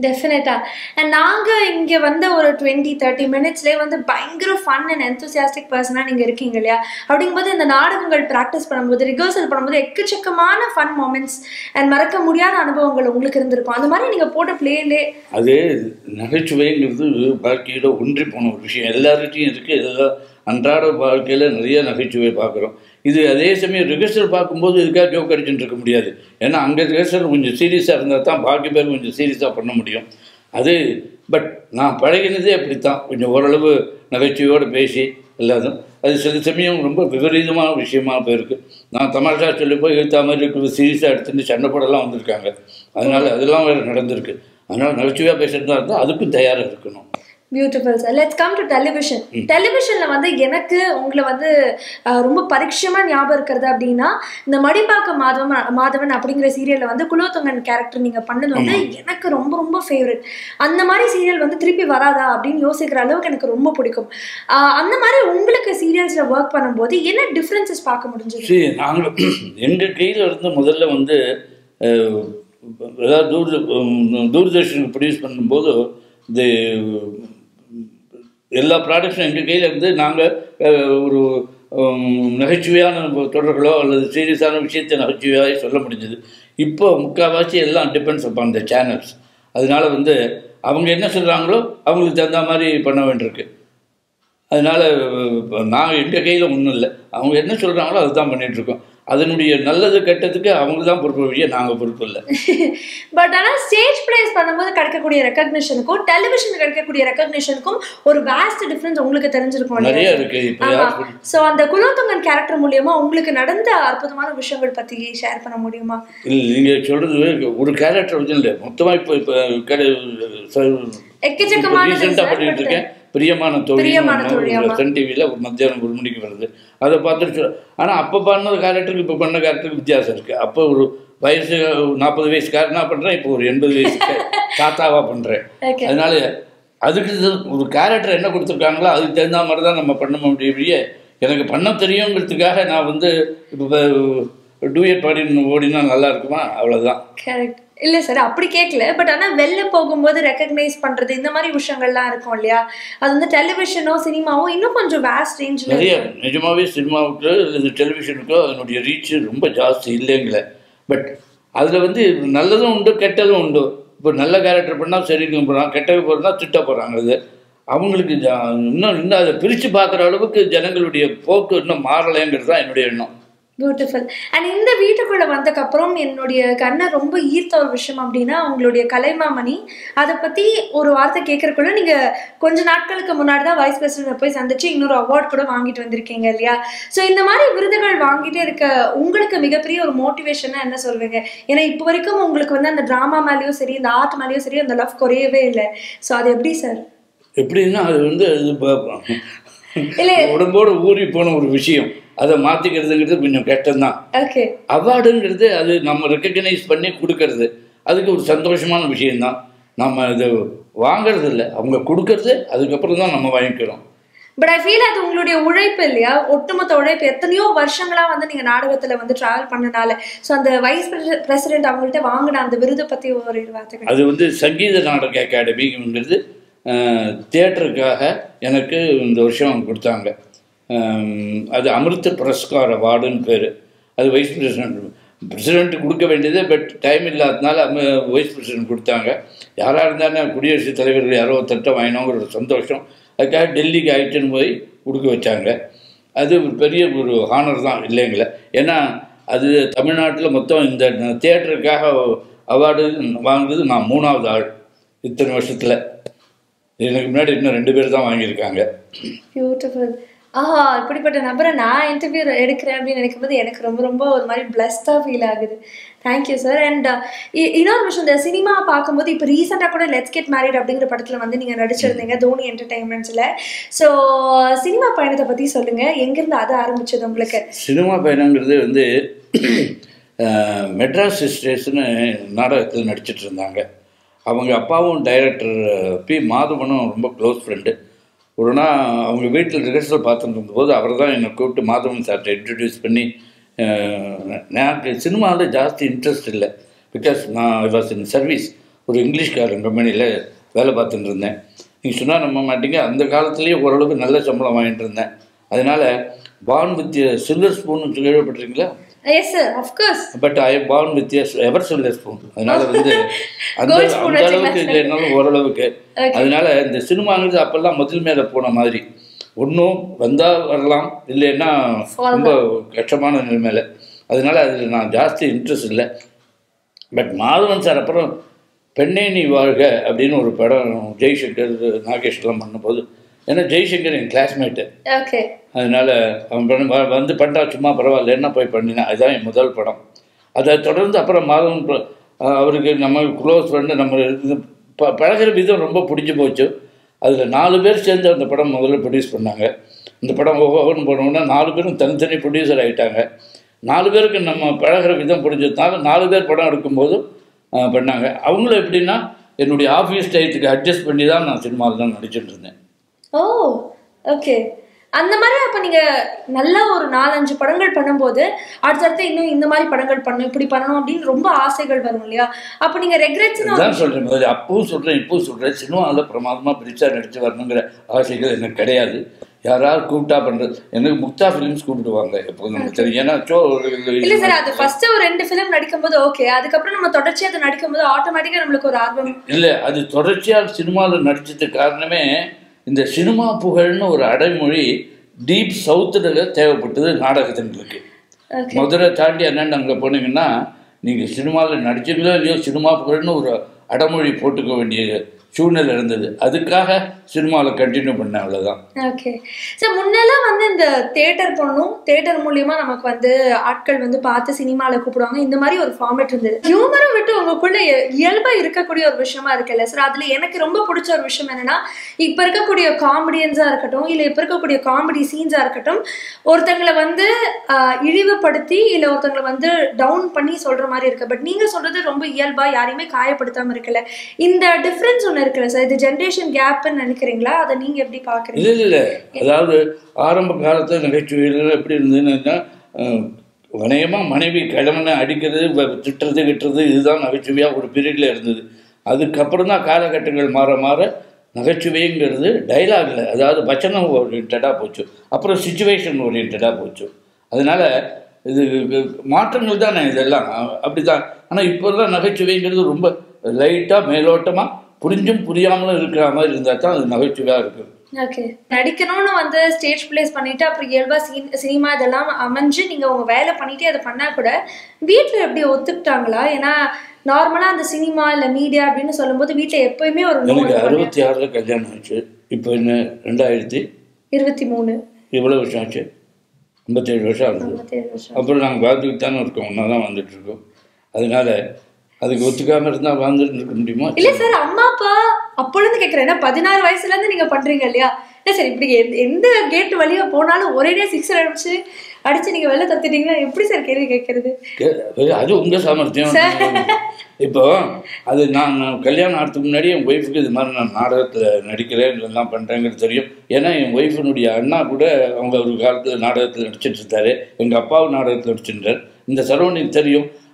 டெஃபினட்டா. அண்ட் நாங்கள் இங்கே வந்து ஒரு 20-30 மினிட்ஸ்லேயே வந்து பயங்கர ஃபன் அண்ட் என்தூசியாஸ்டிக் பர்சனாக நீங்கள் இருக்கீங்க இல்லையா? அப்படிங்கும்போது இந்த நாடகங்கள் ப்ராக்டிஸ் பண்ணும்போது, ரிகர்சல் பண்ணும்போது எக்கச்சக்கமான ஃபன் மூமெண்ட்ஸ் அண்ட் மறக்க முடியாத அனுபவங்கள் உங்களுக்கு இருந்திருக்கும். அந்த மாதிரி நீங்கள் போட்ட பிளேலே அது நகைச்சுவைங்கிறது வாழ்க்கையில் ஒன்றி போன ஒரு விஷயம். எல்லார்கிட்டையும் இருக்குது. எல்லாம் அன்றாட வாழ்க்கையில் நிறைய நகைச்சுவை பார்க்குறோம். இது அதே சமயம் ரிகர்சல் பார்க்கும்போது இதுக்காக ஜோக் அடிச்சுட்டு இருக்க முடியாது. ஏன்னா அங்கே ரிகர்சல் கொஞ்சம் சீரியஸாக இருந்தால் தான் பாக்கி பேர் கொஞ்சம் சீரியஸாக பண்ண முடியும். அது பட் நான் பழகினதே அப்படி தான். கொஞ்சம் ஓரளவு நகைச்சுவையோடு பேசி எல்லாதும். அது சில சமயம் ரொம்ப விபரீதமான விஷயமா போயிருக்கு. நான் தமாஷா சொல்லி போய் எழுத்தா மாதிரி இருக்கிறது சீரியஸாக எடுத்துகிட்டு சண்டை போடலாம் வந்திருக்காங்க. அதனால் அதெல்லாம் வேறு நடந்திருக்கு. அதனால் நகைச்சுவையாக பேசிட்டு தான் இருந்தால் அதுக்கும் தயாராக இருக்கணும். Beautiful sir. Let's come to television. டெலிவிஷனில் வந்து எனக்கு உங்களை வந்து ரொம்ப பரிச்சயமாக ஞாபகம் இருக்கிறது அப்படின்னா இந்த மடிப்பாக்க மாதவன் அப்படிங்கிற சீரியலில் வந்து குலோத்துங்கன் கேரக்டர் நீங்கள் பண்ணது வந்து எனக்கு ரொம்ப ரொம்ப ஃபேவரட். அந்த மாதிரி சீரியல் வந்து திருப்பி வராதா அப்படின்னு யோசிக்கிற அளவுக்கு எனக்கு ரொம்ப பிடிக்கும். அந்த மாதிரி உங்களுக்கு சீரியல்ஸில் ஒர்க் பண்ணும்போது என்ன டிஃப்ரென்சஸ் பார்க்க முடிஞ்சிச்சு? நாங்கள் எங்கள் கையில் இருந்து முதல்ல வந்து ஏதாவது தூர்தர்ஷனுக்கு ப்ரொடியூஸ் பண்ணும்போது இது எல்லா ப்ராடக்ட்ஸும் எங்கள் கையில் இருந்து நாங்கள் ஒரு நகைச்சுவையான தொடர்களோ அல்லது சீரியஸான விஷயத்தை நகைச்சுவையாக சொல்ல முடிஞ்சது. இப்போ முக்கால்வாசி எல்லாம் டிபெண்ட்ஸ் அப்பான் த சேனல்ஸ். அதனால் வந்து அவங்க என்ன சொல்கிறாங்களோ அவங்களுக்கு தகுந்த மாதிரி பண்ண வேண்டியிருக்கு. அதனால் நாங்கள் எங்கள் கையில் ஒன்றும் இல்லை. அவங்க என்ன சொல்கிறாங்களோ அதுதான் பண்ணிகிட்ருக்கோம். அதனுடைய நல்லது கெட்டதுக்கு அவங்க தான் பொறுப்பு வழியே, நாங்கள் பொறுப்பு இல்லை. பட் ஆனால் ஸ்டேஜ் பிளேஸ் பண்ணும்போது கிடைக்கக்கூடிய ரெக்கக்னிஷனுக்கும் டெலிவிஷன் கிடைக்கக்கூடிய ரெக்கக்னிஷனுக்கும் ஒரு வாஸ்ட் டிஃப்ரென்ஸ் உங்களுக்கு தெரிஞ்சிருக்கும். நிறைய இருக்கு. ஸோ அந்த குலோத்துங்கன் கேரக்டர் மூலியமா உங்களுக்கு நடந்த அற்புதமான விஷயங்கள் பற்றி ஷேர் பண்ண முடியுமா? இல்லை, நீங்கள் சொல்றது ஒரு கேரக்டர் வந்து இல்லை, மொத்தமாக இப்போ இப்போ எக்கச்சக்கமான பண்ணிட்டு இருக்கேன். பிரியமான தொழில் சன் டிவியில் ஒரு மத்தியானம் 1 மணிக்கு வருது. அதை பார்த்துட்டு சொல்ல. ஆனால் அப்போ பண்ண கேரக்டருக்கு இப்போ பண்ண கேரக்டருக்கு வித்தியாசம் இருக்குது. அப்போ ஒரு வயசு 40 வயசு காரனாக பண்ணுறேன், இப்போ ஒரு 80 வயசு தாத்தாவாக பண்ணுறேன். அதனால அதுக்கு ஒரு கேரக்டர் என்ன கொடுத்துருக்காங்களோ அதுக்கு தகுந்த மாதிரி தான் நம்ம பண்ண முடியவே. எனக்கு பண்ண தெரியுங்கிறதுக்காக நான் வந்து இப்போ டூயட் பாடின்னு ஓடினா நல்லா இருக்குமா? அவ்வளோதான். கரெக்ட். இல்லை சார், அப்படி கேட்கல. பட் ஆனால் வெளில போகும்போது ரெக்கக்னைஸ் பண்ணுறது இந்த மாதிரி விஷயங்கள்லாம் இருக்கும் இல்லையா? அது வந்து டெலிவிஷனோ சினிமாவோ இன்னும் கொஞ்சம் வேஸ்ட் ரேஞ்சில் நிறைய. நிஜமாகவே சினிமாவுக்கோ இல்லை டெலிவிஷனுக்கோ அதனுடைய ரீச் ரொம்ப ஜாஸ்தி இல்லைங்களே. பட் அதில் வந்து நல்லதும் உண்டு, கெட்டதும் உண்டு. இப்போ நல்ல கேரக்டர் பண்ணால் சரிக்கும் போகிறான், கெட்டது போகிறதுனா திட்ட போகிறாங்க. அது அவங்களுக்கு இன்னும் அதை பிரித்து பார்க்குற அளவுக்கு ஜனங்களுடைய போக்கு இன்னும் மாறலைங்கிறது தான் என்னுடைய எண்ணம். Beautiful. And in the வீட்டுக்குள்ள வந்தக்கப்புறம் என்னோட கண்ணை ரொம்ப ஈர்த்த ஒரு விஷயம் அப்படினா உங்களுடைய கலைமாமணி அத பத்தி ஒரு வார்த்தை கேக்குறக்குள்ள நீங்க கொஞ்ச நாட்களுக்கு முன்னாடி தான் வைஸ் பிரசிடென்ட் போய் சந்திச்சு இன்னொரு அவார்ட் கூட வாங்கிட்டு வந்திருக்கீங்க இல்லையா சோ இந்த மாதிரி விருதுகள் வாங்கிட்டே இருக்க உங்களுக்கு மிகப்பெரிய ஒரு மோட்டிவேஷனா என்ன சொல்வீங்க ஏனா இப்ப வரைக்கும் உங்களுக்கு வந்து அந்த drama மேலயும் சரி அந்த ஆர்ட் மேலயும் சரி அந்த லவ் குறையவே இல்ல சோ அது எப்படி சார் எப்படின்னா அது வந்து உடம்போட ஊறி போன ஒரு விஷயம் அதை மாத்திக்கிறதுங்கிறது கொஞ்சம் கஷ்டம்தான் ஓகே அவார்டுங்கிறது அது நம்ம ரெக்கக்னைஸ் பண்ணி கொடுக்கறது அதுக்கு ஒரு சந்தோஷமான விஷயம்தான் நம்ம இது வாங்குறது இல்லை அவங்க கொடுக்கறது அதுக்கப்புறம் தான் நம்ம வாங்கிக்கிறோம் But I feel that உங்களுடைய உழைப்பு இல்லையா ஒட்டுமொத்த உழைப்பு எத்தனையோ வருஷங்களா வந்து நீங்க நாடகத்துல வந்து டிராவல் பண்ணனால சோ அந்த வைஸ் பிரசிடென்ட் அவங்கள்ட்ட வாங்குன அந்த விருது பத்தி ஒரு வார்த்தை அது வந்து சங்கீத நாடக அகாடமிங்கிறது தியேட்டருக்காக எனக்கு இந்த வருஷம் கொடுத்தாங்க அது அமிர்த புரஸ்கார் அவார்டுன்னு பேர் அது வைஸ் பிரசிடென்ட் கொடுக்க வேண்டியது பட் டைம் இல்லாததுனால வைஸ் பிரசிடென்ட் கொடுத்தாங்க யாராக இருந்தாலும் குடியரசுத் தலைவர்கள் யாரோ தட்ட வாங்கினோங்கிற ஒரு சந்தோஷம் அதுக்காக டெல்லிக்கு ஆகிட்டுன்னு போய் கொடுக்க வச்சாங்க அது ஒரு பெரிய ஒரு ஹானர் தான் இல்லைங்களே ஏன்னா அது தமிழ்நாட்டில் மொத்தம் இந்த தியேட்டருக்காக அவார்டு வாங்குறது நான் 3வது ஆள் இத்தனை வருஷத்தில் எனக்கு முன்னாடி இன்னும் 2 பேர் தான் வாங்கியிருக்காங்க பியூட்டிஃபுல் இப்படிப்பட்ட நபரை நான் இன்டர்வியூ எடுக்கிறேன் அப்படின்னு நினைக்கும்போது எனக்கு ரொம்ப ரொம்ப ஒரு மாதிரி பிளஸ்டாக ஃபீல் ஆகுது தேங்க்யூ சார் அண்ட் இன்னொரு விஷயம் இந்த சினிமா பார்க்கும்போது இப்போ ரீசெண்டாக கூட லெட்ஸ் கெட் மேரிட் அப்படிங்கிற படத்தில் வந்து நீங்கள் நடிச்சிருந்தீங்க தோனி என்டர்டைன்மெண்ட்ஸில் ஸோ சினிமா பயணத்தை பற்றி சொல்லுங்கள் எங்கேருந்து அதை ஆரம்பிச்சது உங்களுக்கு சினிமா பயணங்கிறது வந்து மெட்ராஸ் சிஸ்டர்ஸ்னு நாடகத்தில் நடிச்சிட்டு இருந்தாங்க அவங்க அப்பாவும் டைரக்டர் பி மாதவனும் ரொம்ப க்ளோஸ் ஃப்ரெண்டு ஒரு நாள் அவங்க வீட்டில் ரிஹர்சல் பார்த்துட்டு இருந்தபோது அவர் தான் என்னை கூப்பிட்டு மாதவன் சார்கிட்ட இன்ட்ரடியூஸ் பண்ணி எனக்கு சினிமாவில் ஜாஸ்தி இன்ட்ரெஸ்ட் இல்லை பிகாஸ் நான் ஐ வாஸ் இன் சர்வீஸ் ஒரு இங்கிலீஷ்காரன் கம்பெனியில் வேலை பார்த்துட்டு இருந்தேன் நீங்கள் சொன்னால் நம்ப மாட்டீங்க அந்த காலத்துலேயே ஓரளவுக்கு நல்ல சம்பளம் வாங்கிட்டு இருந்தேன் அதனால் பான் வித் சில்வர் ஸ்பூன் கேள்விப்பட்டிருக்கீங்களா Yes sir, of course. But I am born with ever silver spoon. அதனால வந்து அந்த அளவுக்கு இல்லைனாலும் ஓரளவுக்கு அதனால இந்த சினிமாங்கிறது அப்பெல்லாம் முதல் மேலே போன மாதிரி ஒன்றும் வந்தால் வரலாம் இல்லைன்னா ரொம்ப கஷ்டமான நிலைமையில அதனால அதில் நான் ஜாஸ்தி இன்ட்ரெஸ்ட் இல்லை பட் மாதவன் சார் அப்புறம் பெண்ணே நீ வாழ்க அப்படின்னு ஒரு படம் ஜெய்சங்கர் நாகேஷ்லாம் பண்ணும்போது ஏன்னா ஜெய்சங்கர் என் கிளாஸ்மேட்டு ஓகே அதனால் அவன் பண்ண வந்து பண்ணுறா சும்மா பரவாயில்ல என்ன போய் பண்ணினேன் அதுதான் என் முதல் படம் அதை தொடர்ந்து அப்புறம் மாதவன் அவருக்கு நம்ம க்ளோஸ் ஃப்ரெண்டு நம்ம பழகிற விதம் ரொம்ப பிடிச்சி போச்சு அதில் 4 பேர் சேர்ந்து அந்த படம் முதல்ல ப்ரொடியூஸ் பண்ணாங்க இந்த படம் ஓகேன்னு போனோன்னா 4 பேரும் தனித்தனி ப்ரொடியூசர் ஆகிட்டாங்க 4 பேருக்கு நம்ம பழகிற விதம் பிடிச்சதுனால 4 பேர் படம் எடுக்கும்போது பண்ணாங்க அவங்களும் எப்படின்னா என்னுடைய ஆஃபீஸ் டைத்துக்கு அட்ஜஸ்ட் பண்ணி தான் நான் சினிமாவில் தான் நடிச்சுட்டு இருந்தேன் ஓ ஓகே அந்த மாதிரி அப்போ நீங்கள் நல்லா ஒரு 4-5 படங்கள் பண்ணும்போது அடுத்தடுத்து இன்னும் இந்த மாதிரி படங்கள் பண்ணணும் இப்படி பண்ணணும் அப்படின்னு ரொம்ப ஆசைகள் வரும் இல்லையா அப்போ நீங்கள் ரெக்ரெட்ஸ் சொல்கிறேன் முதல்ல அப்பவும் சொல்கிறேன் இப்போவும் சொல்கிறேன் சினிமா அதில் பிரமாதமாக பிடிச்சா நடித்து வரணுங்கிற ஆசைகள் எனக்கு கிடையாது யாராவது கூப்பிட்டா பண்ணுறது எனக்கு முக்தா ஃபிலிம்ஸ் கூப்பிடுவாங்க எப்போது நமக்கு தெரியும் ஏன்னா இல்லை சார் அது ஃபஸ்ட்டு ஒரு 2 ஃபிலிம் நடிக்கும்போது ஓகே அதுக்கப்புறம் நம்ம தொடர்ச்சியாக அதை நடிக்கும்போது ஆட்டோமேட்டிக்காக நம்மளுக்கு ஒரு ஆர்வம் இல்லை அது தொடர்ச்சியாக சினிமாவில் நடித்ததுக்கு காரணமே இந்த சினிமா புகழ்னு ஒரு அடைமொழி டீப் சவுத்தில் தேவைப்பட்டது நாடகத்தினருக்கு மதுரை தாண்டி என்னென்னு அங்கே போனீங்கன்னா நீங்கள் சினிமாவில் நடிச்சிங்களோ இல்லையோ சினிமா புகழ்னு ஒரு அடைமொழி போட்டுக்க வேண்டிய சூழ்நிலை இருந்தது அதுக்காக சினிமாவில் கண்டினியூ பண்ண அவ்வளோதான் ஓகே சார் முன்னெல்லாம் வந்து இந்த தியேட்டர் போனோம் தியேட்டர் மூலியமாக நமக்கு வந்து ஆட்கள் வந்து பார்த்து சினிமாவில் கூப்பிடுவாங்க இந்த மாதிரி ஒரு ஃபார்மேட் இருந்தது ஹியூமரும் விட்டு உங்களுக்குள்ள இயல்பாக இருக்கக்கூடிய ஒரு விஷயமா இருக்குல்ல சார் அதில் எனக்கு ரொம்ப பிடிச்ச ஒரு விஷயம் என்னென்னா இப்போ இருக்கக்கூடிய காமெடியன்ஸாக இருக்கட்டும் இல்லை இப்போ இருக்கக்கூடிய காமெடி சீன்ஸாக இருக்கட்டும் ஒருத்தங்களை வந்து இழிவுபடுத்தி இல்லை ஒருத்தங்களை வந்து டவுன் பண்ணி சொல்கிற மாதிரி இருக்குது பட் நீங்கள் சொல்கிறது ரொம்ப இயல்பாக யாரையுமே காயப்படுத்தாமல் இருக்குல்ல இந்த டிஃப்ரென்ஸ் ஒன்று ஆரம்ப காலத்துல நகைச்சுவைகள் எப்படி இருந்ததுன்னா வணையமா மனைவி கிழமனை அடிக்கிறது திட்டுறது கிட்டுறது இதுதான் நகைச்சுவையா ஒரு பீரியட்ல இருந்தது அதுக்கப்புறம் தான் காலகட்டங்கள் மாற மாற நகைச்சுவைங்கிறது டைலாக்ல அதாவது வசனம் ஓரியன்டா போச்சு அப்புறம் சிச்சுவேஷன் ஓரியன்டா போச்சு அதனால இது மாற்றங்கள் தானே இதெல்லாம் அப்படிதான் ஆனா இப்போதான் நகைச்சுவைங்கிறது ரொம்ப லைட்டா மேலோட்டமா புரிஞ்சும் புரியாமலும் இருக்கிற மாதிரி இருந்தால் தான் அது நகைச்சுவையாக இருக்குது Okay. Nadikkanonu stage plays pannite appo elva cinema idellam amanju neenga unga vela pannite adu panna kuda veetla eppadi othuktaangala ena normally and cinema illa media appdinu sollumbodhu veetla eppayume oru 66 la kalyanam aachu ipo 2023 evlo varsham aachu 57 varsham aagudhu appo naanga vaadhu thaan irukom unna dhaan vandittirukom adanalai அதுக்கு ஒத்துக்காம இருந்தா வாந்திட்டு இருக்க முடியுமா இல்ல sir அம்மா அப்பா அப்பள இருந்து கேக்குறேன் என்ன 16 வயசுல இருந்து நீங்க பண்றீங்க இல்லையா இல்ல சார் இப்படி எந்த கேட் வழியா போனாலும் ஒரேடே 6 அடிச்சு நீங்க வெல்ல தத்திட்டீங்களா எப்படி சார் கேள்வி கேக்குறது அது உங்க சாமர்த்தியம் இப்போ அது நான் கல்யாணம் ஆறதுக்கு முன்னாடி என் வைஃப்க்கு இது மாதிரி நான் நாடகத்துல நடிக்கிறேன் எல்லாம் பண்றேன்னு தெரியும் ஏன்னா என் வைஃப்னுடைய அண்ணா கூட அவங்க ஒரு காலத்துல நாடகத்துல நடிச்சிட்டு இருந்தாரு எங்க அப்பாவும் நாடகத்துல நடிச்சிட்டார் இந்த சரவணன் தெரியும்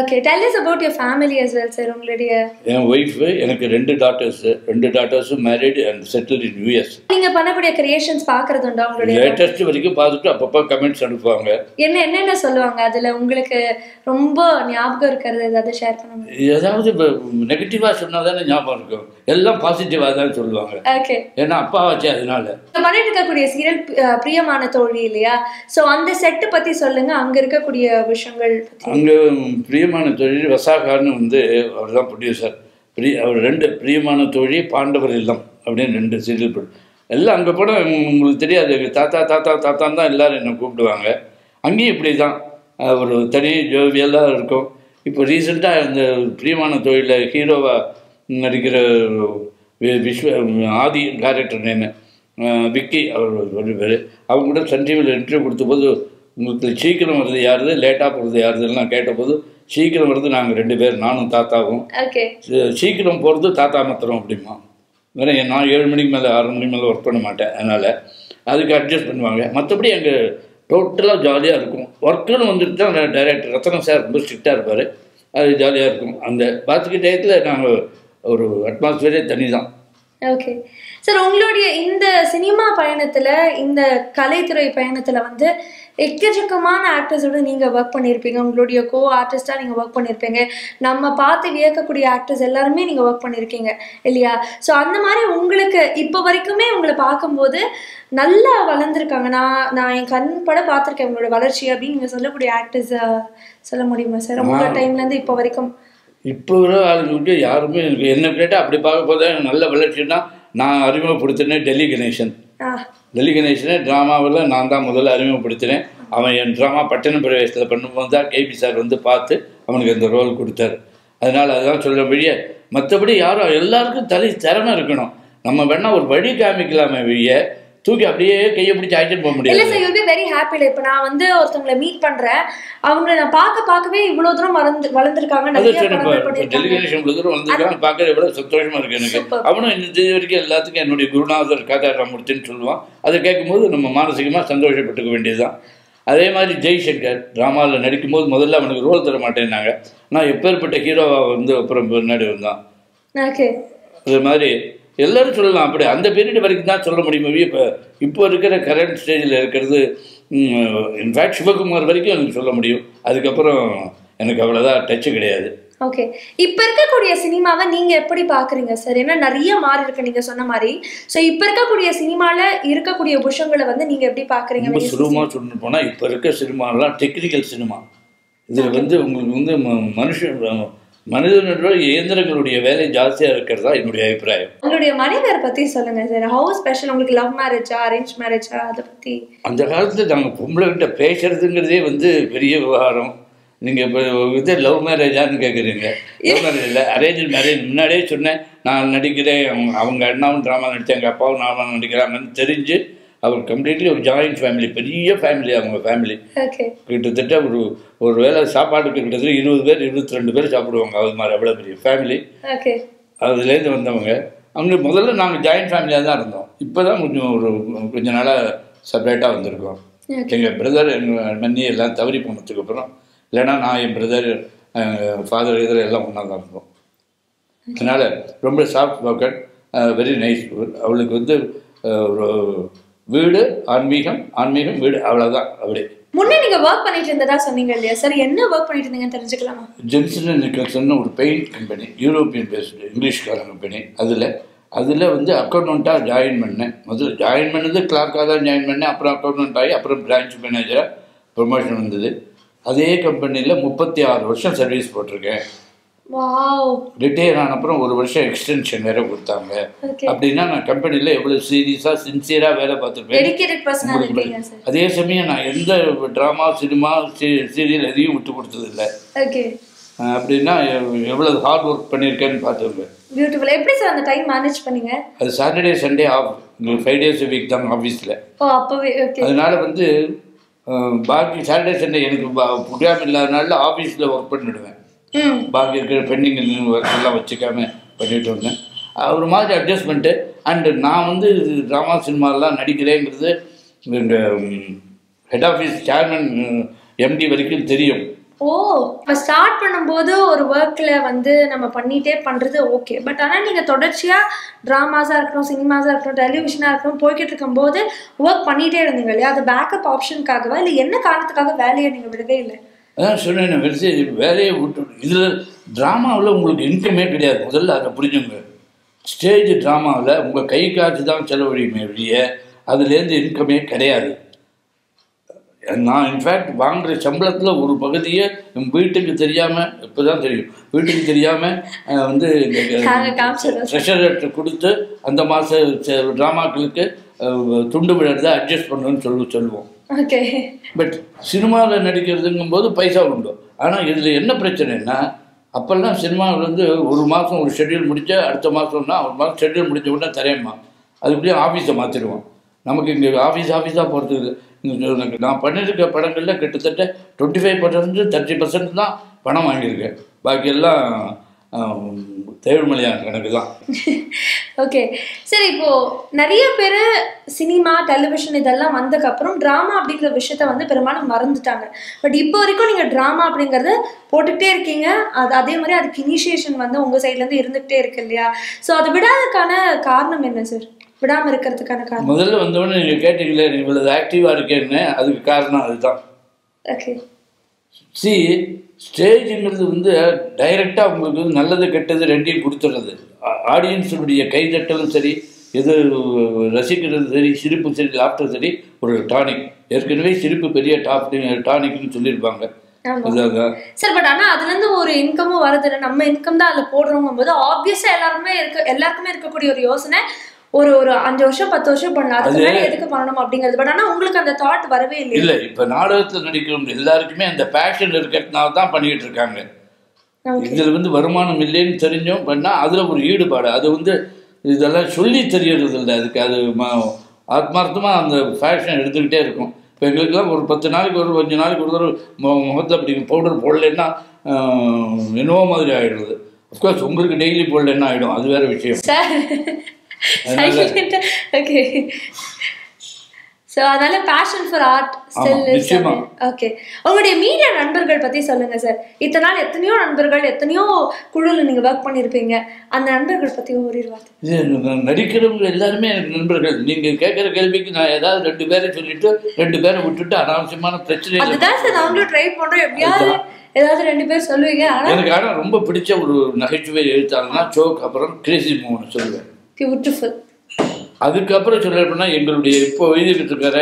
okay tell us about your family as well sir உங்களுடைய என் வைஃப் எனக்கு ரெண்டு daughters married and settled in US நீங்க பண்ணக்கூடிய creations பார்க்கிறதுண்டா உங்களுடைய லேட்டஸ்ட் வரைக்கும் பார்த்துட்டு அப்பப்ப கமெண்ட்ஸ் அனுப்புவாங்க என்ன என்னென்ன சொல்லுவாங்க அதுல உங்களுக்கு ரொம்ப ஞாபகம் இருக்குறது ஏதாவது ஷேர் பண்ணுங்க ஏதாவது நெகட்டிவா சொன்னாதானே ஞாபகம் இருக்கும் எல்லாம் பாசிட்டிவா தான் சொல்லுவாங்க ஓகே ஏன்னா அப்பா ஆச்சு அதனால நம்ம பண்ணிட்டு இருக்க கூடிய சீரியல் பிரியமான தோழி இல்லையா சோ அந்த செட் பத்தி சொல்லுங்க அங்க இருக்க கூடிய விஷயங்கள் பத்தி அங்க பிரியமான தோழி வசாகார்னு வந்து அவர் தான் ப்ரொடியூசர் அவர் ரெண்டு பிரியமான தோழி பாண்டவர் இல்லம் அப்படின்னு ரெண்டு சீரியல் படம் எல்லாம் அங்கே படம் உங்களுக்கு தெரியாது தாத்தான்னு தான் எல்லோரும் என்னை கூப்பிடுவாங்க அங்கேயும் இப்படி தான் ஒரு தனி ஜோவியெல்லாம் இருக்கும் இப்போ ரீசெண்டாக இந்த பிரியமான தொழிலில் ஹீரோவாக நடிக்கிற விஸ்வ ஆதி கேரக்டர் நேமு விக்கி அவர் பேர் அவங்க கூட சன் டிவியில் இன்டர்வியூ கொடுத்தபோது உங்களுக்கு சீக்கிரம் வருது யாருது லேட்டாக போகிறது யாருதுலாம் கேட்டபோது சீக்கிரம் வருது நாங்கள் ரெண்டு பேர் நானும் தாத்தாவும் சீக்கிரம் போகிறது தாத்தா மாத்திரம் அப்படிமா வேறு நான் 7 மணிக்கு மேலே 6 மணிக்கு மேலே ஒர்க் பண்ண மாட்டேன் அதனால் அதுக்கு அட்ஜஸ்ட் பண்ணுவாங்க மற்றபடி எங்கள் டோட்டலாக ஜாலியாக இருக்கும் ஒர்க்குன்னு வந்துட்டு தான் டைரக்டர் ரத்தனம் சார் ரொம்ப ஸ்ட்ரிக்டாக இருப்பார் அது ஜாலியாக இருக்கும் அந்த பார்த்துக்கிட்ட டயத்தில் நாங்கள் ஒரு அட்மாஸ்பியரே தனி தான் ஓகே சார் உங்களுடைய இந்த சினிமா பயணத்தில் இந்த கலைத்துறை பயணத்தில் வந்து எக்கச்சக்கமான ஆக்டர்ஸோட நீங்கள் ஒர்க் பண்ணியிருப்பீங்க உங்களுடைய கோ ஆர்டிஸ்டாக நீங்கள் ஒர்க் பண்ணியிருப்பீங்க நம்ம பார்த்து வியக்கக்கூடிய ஆக்டர்ஸ் எல்லாருமே நீங்கள் ஒர்க் பண்ணியிருக்கீங்க இல்லையா ஸோ அந்த மாதிரி உங்களுக்கு இப்போ வரைக்குமே உங்களை பார்க்கும்போது நல்லா வளர்ந்துருக்காங்க நான் என் கண் பட பார்த்துருக்கேன் உங்களோட வளர்ச்சி அப்படின்னு நீங்கள் சொல்லக்கூடிய ஆக்டர்ஸை சொல்ல முடியுமா சார் உங்களோட டைம்லேருந்து இப்போ வரைக்கும் இப்போ வர ஆளுங்கிட்ட யாருமே எனக்கு என்ன கேட்டால் அப்படி பார்க்க போதா எனக்கு நல்ல வளர்ச்சின்னா நான் அறிமுகப்படுத்தினேன் டெல்லி கணேசன் ட்ராமாவில் நான் தான் முதல்ல அறிமுகப்படுத்தினேன் அவன் என் ட்ராமா பட்டண பிரவேசத்தில் பண்ணும்போது தான் கேபி சார் வந்து பார்த்து அவனுக்கு அந்த ரோல் கொடுத்தாரு அதனால் அதுதான் சொல்ல வழிய மற்றபடி யாரும் எல்லாருக்கும் திறமை இருக்கணும் நம்ம வேணா ஒரு வழி காமிக்கலாமே வழியை தூக்கி அப்படியே கையை பிடிச்சி ஆகிட்டு போக முடியாது இல்லை சார் யூல் பி வெரி ஹாப்பியில் இப்போ நான் வந்து ஒருத்தவங்களை மீட் பண்ணுறேன் அவங்கள நான் பார்க்கவே இவ்வளோ தூரம் வளர்ந்துருக்காங்க பார்க்குறது எவ்வளோ சந்தோஷமாக இருக்கு எனக்கு அவனும் இது வரைக்கும் எல்லாத்துக்கும் என்னுடைய குருநாதர் காத்தாடி ராமமூர்த்தின்னு சொல்லுவான் அதை கேட்கும்போது நம்ம மானசிகமாக சந்தோஷப்பட்டுக்க வேண்டியதுதான் அதே மாதிரி ஜெய்சங்கர் ட்ராமாவில் நடிக்கும்போது முதல்ல அவனுக்கு ரோல் தர மாட்டேன்னாங்க நான் எப்பேற்பட்ட ஹீரோவாக வந்து அப்புறம் முன்னாடி வந்தான் ஓகே அது மாதிரி எல்லாரும் சொல்லலாம் அப்படி அந்த பீரியட் வரைக்கும் தான் சொல்ல முடியுமே இப்போ இருக்கிற கரண்ட் ஸ்டேஜில் இருக்கிறது இன்ஃபேக்ட் சிவகுமார் வரைக்கும் எனக்கு சொல்ல முடியும் அதுக்கப்புறம் எனக்கு அவ்வளோதான் டச்சு கிடையாது ஓகே இப்போ இருக்கக்கூடிய சினிமாவை நீங்கள் எப்படி பார்க்குறீங்க சார் ஏன்னா நிறைய மாறி இருக்கு நீங்கள் சொன்ன மாதிரி ஸோ இப்போ இருக்கக்கூடிய சினிமாவில் இருக்கக்கூடிய விஷயங்களை வந்து நீங்கள் எப்படி பார்க்குறீங்க சுருமா சொல்லணும் போனால் இப்போ இருக்க சினிமாலாம் டெக்னிக்கல் சினிமா இதில் வந்து உங்களுக்கு வந்து மனுஷன் மனிதனுடைய இயந்திரங்களுடைய வேலை ஜாஸ்தியா இருக்கிறதா என்னுடைய அபிப்பிராயம் உங்களுடைய மனிதர் பத்தி சொல்லுங்க சார் ஹவ் ஸ்பெஷல் உங்களுக்கு லவ் மேரேஜா அரேஞ்ச் மேரேஜா அதை பத்தி அந்த காலத்துல நாங்க பொம்பளை கிட்ட பேசுறதுங்கிறதே வந்து பெரிய விவகாரம் நீங்க இப்போ லவ் மேரேஜான்னு கேட்குறீங்க லவ் மேரேஜ் இல்லை அரேஞ்ச் மேரேஜ் முன்னாடியே சொன்னேன் நான் நடிக்கிறேன் அவங்க அண்ணாவும் ட்ராமா நடித்தேன் எங்கள் அப்பாவும் ட்ராமா நடிக்கிறாங்கன்னு தெரிஞ்சு அவர் கம்ப்ளீட்லி ஒரு ஜாயிண்ட் ஃபேமிலி பெரிய ஃபேமிலி அவங்க ஃபேமிலி கிட்டத்தட்ட ஒரு வேளை சாப்பாட்டுக்கு கிட்டத்தட்ட 20 பேர் 22 பேர் சாப்பிடுவாங்க அது மாதிரி அவ்வளோ பெரிய ஃபேமிலி அதுலேருந்து வந்தவங்க அவங்க முதல்ல நாங்கள் ஜாயிண்ட் ஃபேமிலியாக தான் இருந்தோம் இப்போ தான் கொஞ்சம் நாளாக செப்பரேட்டாக வந்திருக்கோம் எங்கள் பிரதர் எங்கள் மன்னி எல்லாம் தவறி போனதுக்கு அப்புறம் இல்லைன்னா நான் என் பிரதர் ஃபாதர் இதில் எல்லாம் ஒன்றா தான் இருந்தோம் அதனால் ரொம்ப சாஃப்ட் ஒர்க்கர் வெரி நைஸ் அவளுக்கு வந்து ஒரு வீடு ஆன்மீகம் வீடு அவ்வளோதான் அப்படி work Jensen & paint company, European-based English company. That's join clerk join branch manager promotion. That company service. Wow! Retire and extension. Company serious, sincere, dedicated personality. That's why drama, cinema, serial. Okay. Hard work. Beautiful. How do you manage time? Saturday, Sunday, 5 days a week. Oh, okay. Saturday, Sunday, I work in the office. Adjustment. And I the drama cinema head office chairman MD. Oh, if you start a work, we do okay. But if you do dramas, cinema, television, work, that's a backup option. What do you value? I value drama income. Stage drama, you income. In fact, Bangladesh Chamblatla Uru Pagadiya and Beating Triama Pazantari, Beating Triame and the treasure at Kudut and the master drama clicker Tundu adjust for non solution. Okay. But cinema and education both Paisa window. Anna is the end of Prechena. Apala cinema Urumas or schedule Murja, Arthamas now, schedule Murjuna Tarema. I'll be office of Matiruma. Namakin office of நான் பண்ணிருக்க படங்கள்ல கிட்டத்தட்ட 25% 30% தான் பணம் வாங்கிருக்கேன். பாக்கி எல்லாம் தேவமலையா கணக்கு தான். ஓகே. சரி இப்போ நிறைய பேர் சினிமா, டெலிவிஷன் இதெல்லாம் வந்தக்க அப்புறம் டிராமா அப்படிங்கற விஷயத்தை வந்து பெருமானம் மறந்துட்டாங்க. பட் இப்போ வரைக்கும் நீங்க டிராமா அப்படிங்கறது போட்டுட்டே இருக்கீங்க. அதே மாதிரி அதுக்கு இனிஷியேஷன் வந்து உங்க சைடுல இருந்து இருந்துட்டே இருக்கு இல்லையா? சோ அது விடாதக்கான காரணம் என்ன சார்? முதல்ல வந்தவன நீங்க கேட்டிங்களே இவ்வளவு ஆக்டிவா இருக்கேன்னு அதுக்கு காரணம் அதுதான். ஓகே. see ஸ்டேஜ்ங்கிறது வந்து டைரக்டா உங்களுக்கு நல்லது கெட்டது ரெண்டையும் கொடுத்துறது. ஆடியன்ஸ் உடைய கை தட்டலும் சரி, எது ரசிக்கிறது சரி, சிரிப்பு சரி, ஆஃப்டர் சரி ஒரு டானிக். ஏற்கனவே சிரிப்பு பெரிய டானிக்னு சொல்லிருப்பாங்க. Sir, but that's why income ஒரு 5 ವರ್ಷ 10 ವರ್ಷ பண்ணலாம் அதுக்கு மேல எதுக்கு பண்ணணும் அப்படிங்கிறது. பட் ஆனா உங்களுக்கு அந்த தாட் வரவே இல்ல. இல்ல இப்ப நாடகத்துல நடிக்கிறோம் எல்லாருக்குமே அந்த பேஷன் இருக்கறதுனால தான் பண்ணிட்டு இருக்காங்க. இதுல வந்து வருமானம் இல்லேன்னு தெரிஞ்சோம் பண்ணா அதுல ஒரு ஈடுபாடு. அது வந்து இதெல்லாம் சொல்லி தெரியிறது இல்ல. அதுக்கு அது ஆத்மார்த்தமா அந்த பேஷன் எடுத்துக்கிட்டே இருக்கும். இப்ப எங்களுக்குலாம் ஒரு 10 நாளைக்கு ஒரு 5 நாளைக்கு ஒரு முகத்துல அப்படி பவுடர் போடலன்னா என்னவோ மாதிரி ஆயிடுது. ஆஃப் கோர்ஸ் உங்களுக்கு டெய்லி போடலன்னா ஆயிடும். அது வேற விஷயம். Sir okay. So, another passion for art still is there. Okay. Your media நண்பர்கள் பத்தி சொல்லுங்க சார். இத்தனால எத்தனையோ நண்பர்கள் எத்தனையோ குழுல நீங்க வர்க் பண்ணிருப்பீங்க. அந்த நண்பர்கள் பத்தி ஒரு வார்த்தை. இது நடிக்கிறவங்க எல்லாரும் நண்பர்கள். நீங்க கேக்குற கேள்விக்கு நான் ஏதாவது ரெண்டு பேரை சொல்லிட்டு ரெண்டு பேரை விட்டுட்டு அனாவசியமான பிரச்சனை இல்ல. அதுதான் சார் நாங்களும் ட்ரை பண்றோம் எப்படியாவது ஏதாவது ரெண்டு பேர் சொல்லுவீங்க. எனக்கு ஆனா ரொம்ப பிடிச்ச ஒரு நகைச்சுவை எழுத்தாளனா ஜோக் அப்புறம் கிரேசி மூவ் சொல்லுவேன். Beautiful. அதுக்கப்புறம் சொல்லறப்பனா எங்களுடைய இப்போ எழுதிட்டு இருக்கற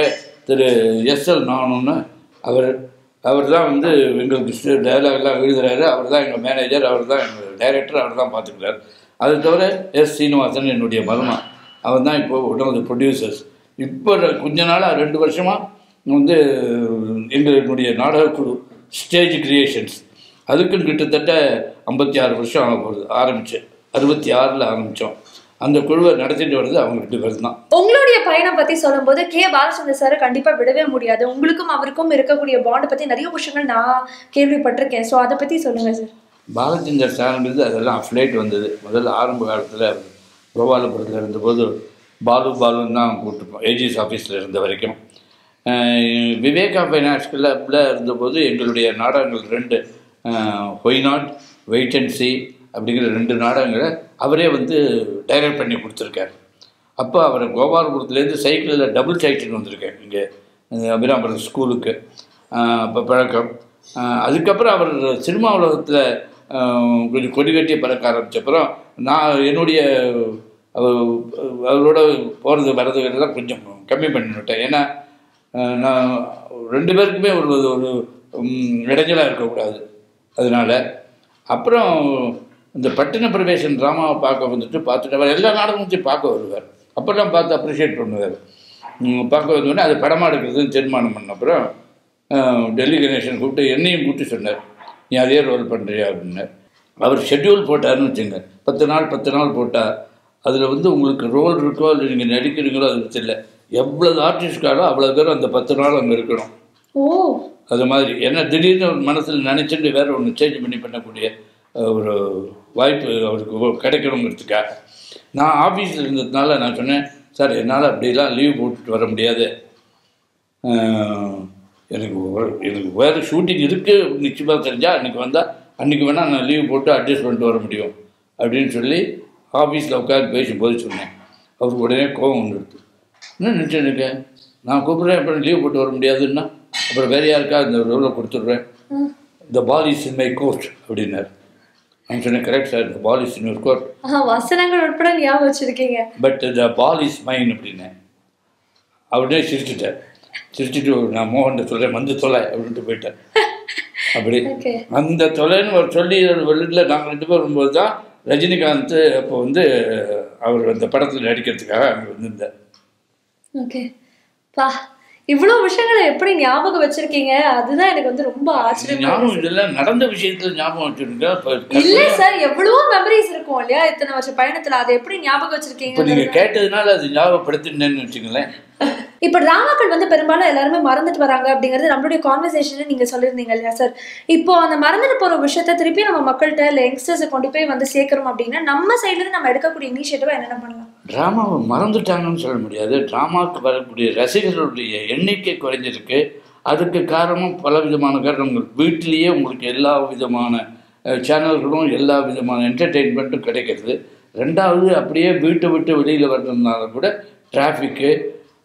திரு எஸ்எல் நானுன்னு அவர்தான் வந்து எங்களுக்கு டயலாக் எல்லாம் எழுதுறாரு. அவர்தான் எங்க மேனேஜர், அவர்தான் எங்க டைரக்டர், அவர்தான் பாத்துக்கிறார். அது தவிர எஸ் சீனிவாசன் என்னுடைய மருமா, அவர்தான் இப்போ ஒரு ப்ரொடியூசர். இப்போ கொஞ்ச நாளா 2 வருஷமா வந்து எங்களுடைய நாடக குழு ஸ்டேஜ் கிரியேஷன்ஸ் அதுக்கு கிட்டத்தட்ட 56 வருஷம் ஆகுது. ஆரம்பிச்சு 66ல ஆரம்பிச்சோம். அந்த குழுவை நடத்திட்டு வருது அவங்க ரெண்டு பேரும் தான். உங்களுடைய பயணம் பத்தி சொல்லும்போது கே பாலச்சந்திரன் சார் கண்டிப்பா விடவே முடியாது. உங்களுக்கும் அவருக்கும் இருக்கக்கூடிய பாண்ட் பத்தி நிறைய விஷயங்கள் நான் கேள்விப்பட்டிருக்கேன். சோ அத பத்தி சொல்லுங்க சார். பாலச்சந்திரன் சார்ங்கிறது அதெல்லாம் அப்ளேட் வந்தது. முதல்ல ஆரம்ப காலத்துல கோபாலபுரத்துல இருந்தபோது பாலுன்னு தான் கூப்பிட்டுப்போம். ஏஜிஸ் ஆஃபீஸ்ல இருந்த வரைக்கும் விவேகா ஃபைனான்ஸ் கிளப்ல இருந்தபோது எங்களுடைய நாடகங்கள் 2 why not wait and see அப்படிங்கிற 2 நாடகங்களை அவரே வந்து டைரக்ட் பண்ணி கொடுத்துருக்காரு. அப்போ அவர் கோபாலபுரத்துலேருந்து சைக்கிளில் டபுள் சைக்கிள் வந்திருக்கேன் இங்கே அபிராமபுரம் ஸ்கூலுக்கு. பழக்கம். அதுக்கப்புறம் அவர் சினிமா உலகத்தில் கொஞ்சம் கொடி கட்டிய பழக்க ஆரம்பித்தப்புறம் நான் என்னுடைய அவரோட போகிறது வரதுலாம் கொஞ்சம் கம்மி பண்ணிவிட்டேன். ஏன்னா நான் ரெண்டு பேருக்குமே ஒரு ஒரு இடைஞ்சலாக இருக்கக்கூடாது. அதனால் அப்புறம் இந்த பட்டின பிரவேசன் ட்ராமாவை பார்க்க வந்துட்டு பார்த்துட்டு எல்லா நாடகத்தையும் பார்க்க வருவார். அப்போல்லாம் பார்த்து அப்ரிஷியேட் பண்ணுவார். பார்க்க வந்தோடனே அது படமாக எடுக்கிறதுன்னு தீர்மானம் பண்ண அப்புறம் டெல்லி கணேசன் கூப்பிட்டு என்னையும் கூப்பிட்டு சொன்னார், நீ அதே ரோல் பண்ணுறியா அப்படின்னார். அவர் ஷெட்யூல் போட்டார்னு வச்சுங்க, 10 நாள் போட்டால் அதில் உங்களுக்கு ரோல் இருக்கோ இல்லை நீங்கள் நடிக்கிறீங்களோ அது தெரியல. எவ்வளவு ஆர்டிஸ்டாரோ அவ்வளோ பேரும் அந்த 10 நாள் அங்கே இருக்கணும். ஓ, அது மாதிரி ஏன்னா திடீர்னு ஒரு மனசில் நினச்சிட்டு வேற ஒன்று சேஞ்ச் பண்ணி பண்ணக்கூடிய ஒரு வாய்ப்பு அவருக்கு கிடைக்கணுங்கிறதுக்காக. நான் ஆஃபீஸில் இருந்ததுனால நான் சொன்னேன், சார் என்னால் அப்படிலாம் லீவ் போட்டுட்டு வர முடியாது, எனக்கு வேறு ஷூட்டிங் இருக்குது நிச்சயமாக தெரிஞ்சால் அன்றைக்கி வந்தால் அன்றைக்கி வேணால் நான் லீவ் போட்டு அட்ஜஸ்ட் பண்ணிட்டு வர முடியும் அப்படின்னு சொல்லி ஆஃபீஸில் உட்காந்து பேசும்போது சொன்னேன். அவருக்கு உடனே கோபம் வந்துடுது. இன்னும் நினச்சேன் இருக்கேன், நான் கூப்பிட்றேன் அப்புறம் லீவ் போட்டு வர முடியாதுன்னா அப்புறம் வேறு யாருக்கா இந்த ரோலை கொடுத்துட்றேன், the ball is in my court அப்படின்னாரு. நான் சொன்னேன், correct sir, the ball is in your court, வசனங்கள் உட்பட ஞாபகம் வச்சுருக்கீங்க, but the ball is mine அப்படின்னேன். அப்படின்னே சிரிச்சுட்டேன். சிரிச்சுட்டு நான் மோகன்கிட்ட சொல்கிறேன், வந்து தொலை அப்படின்ட்டு போயிட்டேன். அப்படி அந்த தொலைன்னு ஒரு சொல்லி வெளியில் நாங்கள் 2 பேர் வரும்போது தான் ரஜினிகாந்த் அப்போ அவர் அந்த படத்தில் நடிக்கிறதுக்காக அங்கே வந்திருந்தார். ஓகே பா, இவ்வளோ விஷயங்களை எப்படி ஞாபகம் வச்சிருக்கீங்க, அதுதான் எனக்கு ரொம்ப ஆச்சரியம். இதெல்லாம் நடந்த விஷயத்துல ஞாபகம் வச்சிருக்கீங்க இல்லை சார்? எவ்வளோ மெமரிஸ் இருக்கும் இல்லையா இத்தனை வருஷ பயணத்துல, அதை எப்படி ஞாபகம் வச்சிருக்கீங்க? நீங்க கேட்டதுனால அது ஞாபகப்படுத்தினேன்னு வச்சுங்களேன். இப்போ ட்ராமாக்கள் பெரும்பாலும் எல்லாருமே மறந்துட்டு வராங்க அப்படிங்கிறது நம்மளுடைய கான்வர்சேஷன் நீங்க சொல்லியிருந்தீங்க இல்லையா சார்? இப்போ அந்த மறந்துட்டு போற விஷயத்த திருப்பி நம்ம மக்கள்கிட்ட இல்லை யங்ஸ்டர்ஸை கொண்டு போய் சேர்க்கிறோம் அப்படின்னா நம்ம சைட்லேருந்து நம்ம எடுக்கக்கூடிய இனிஷியேட்டிவா என்னென்ன பண்ணலாம்? ட்ராமாவை மறந்துட்டாங்கன்னு சொல்ல முடியாது. ட்ராமாவுக்கு வரக்கூடிய ரசிகர்களுடைய எண்ணிக்கை குறைஞ்சிருக்கு. அதுக்கு காரணமும் பல விதமான காரணங்கள். வீட்டிலேயே உங்களுக்கு எல்லா விதமான சேனல்களும் எல்லா விதமான என்டர்டெயின்மெண்ட்டும் கிடைக்கிறது. ரெண்டாவது அப்படியே வீட்டை விட்டு வெளியில் வர்றதுனால கூட டிராஃபிக்கு,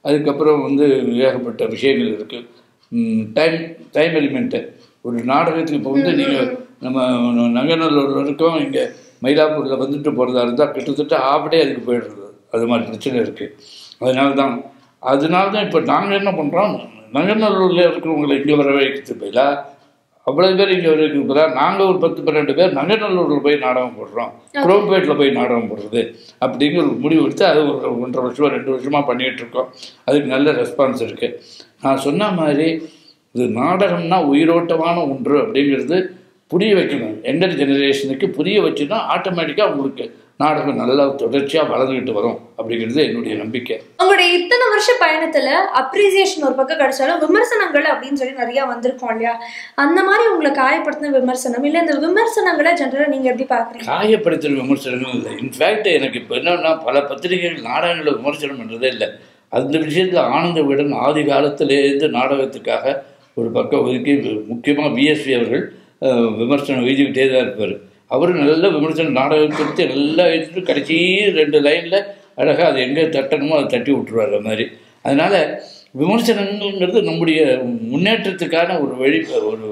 அதுக்கப்புறம் ஏகப்பட்ட விஷயங்கள் இருக்குது. டைம் எலிமெண்ட்டு ஒரு நாடகத்துக்கு இப்போ நீங்கள் நம்ம நங்கநல்லூரில் இருக்கோம், இங்கே மயிலாப்பூரில் வந்துட்டு போகிறதா இருந்தால் கிட்டத்தட்ட ஆஃப்டே அதுக்கு போயிடுறது. அது மாதிரி பிரச்சனை இருக்குது. அதனால தான் இப்போ நாங்கள் என்ன பண்ணுறோம், நங்கநல்லூரில் இருக்கிறவங்களை இங்கே வர வைக்கிறதுக்கு போயிலா அவ்வளோ பேர் இங்கே வர வைக்கிறதுக்கு போயிலா நாங்கள் ஒரு 10-12 பேர் நங்கநல்லூரில் போய் நாடகம் போடுறோம், குரோம்பேட்டில் போய் நாடகம் போடுறது அப்படிங்கிற ஒரு முடிவு எடுத்து அது ஒரு 1.5 வருஷமா 2 வருஷமாக பண்ணிகிட்ருக்கோம். அதுக்கு நல்ல ரெஸ்பான்ஸ் இருக்குது. நான் சொன்ன மாதிரி இது நாடகம்னா உயிரோட்டமான ஒன்று அப்படிங்கிறது புரிய வைக்கணும். எங்கள் ஜெனரேஷனுக்கு புரிய வச்சுன்னா ஆட்டோமேட்டிக்காக உங்களுக்கு நாடகம் நல்லா தொடர்ச்சியாக வளர்ந்துக்கிட்டு வரும் அப்படிங்கிறது என்னுடைய நம்பிக்கை. உங்களுடைய இத்தனை வருஷ பயணத்தில் அப்ரிசியேஷன் ஒரு பக்கம் கிடைச்சாலும் விமர்சனங்கள் அப்படின்னு சொல்லி நிறையா வந்திருக்கோம் இல்லையா? அந்த மாதிரி உங்களை காயப்படுத்தின விமர்சனம் இல்லை, இந்த விமர்சனங்களை ஜென்ரலாக நீங்கள் எப்படி பார்க்குறீங்க? காயப்படுத்துகிற விமர்சனங்கள் இல்லை. இன்ஃபேக்ட் எனக்கு இப்போ என்னன்னா பல பத்திரிகைகள் நாடகங்களை விமர்சனம் பண்ணுறதே இல்லை. அந்த விஷயத்தில் ஆனந்த விகடன் ஆதி காலத்திலேருந்து நாடகத்துக்காக ஒரு பக்கம் ஒதுக்கி முக்கியமாக பிஎஸ்வி அவர்கள் விமர்சனம் எழுதிக்கிட்டே தான் இருப்பார். அவர் நல்ல விமர்சனம் நாடகம் கொடுத்து நல்லா எழுதிட்டு கடைசி 2 லைனில் அழகாக அது எங்கே தட்டணுமோ அதை தட்டி விட்டுருவார். அது மாதிரி அதனால் விமர்சனங்கள்ங்கிறது நம்முடைய முன்னேற்றத்துக்கான ஒரு வழி, ஒரு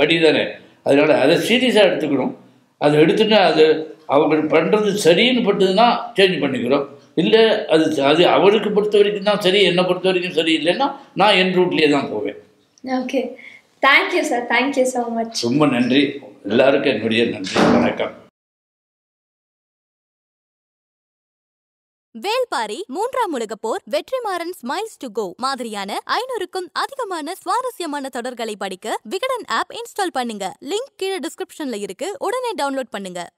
படி தானே. அதனால் அதை சீரியஸாக எடுத்துக்கணும். அதை எடுத்துகிட்டு அது அவங்க பண்ணுறது சரின்னு பட்டதுன்னா சேஞ்ச் பண்ணிக்கிறோம். இல்லை அது அது அவருக்கு பொறுத்த வரைக்கும் தான் சரி, என்னை பொறுத்த வரைக்கும் சரி இல்லைன்னா நான் என் ரூட்லேயே தான் போவேன். Okay, thank you sir, thank you so much. ரொம்ப நன்றி எல்லாருக்கும், என்னுடைய நன்றி, வணக்கம். வேள்பாரி 3ஆம் உலகப்போர், வெற்றிமாறன் ஸ்மைல்ஸ் டு கோ மாதிரியான 500க்கும் அதிகமான சுவாரஸ்யமான தொடர்களை படிக்க விகடன் ஆப் இன்ஸ்டால் பண்ணுங்க. லிங்க் கீழே டிஸ்கிரிப்ஷன்ல இருக்கு, உடனே டவுன்லோட் பண்ணுங்க.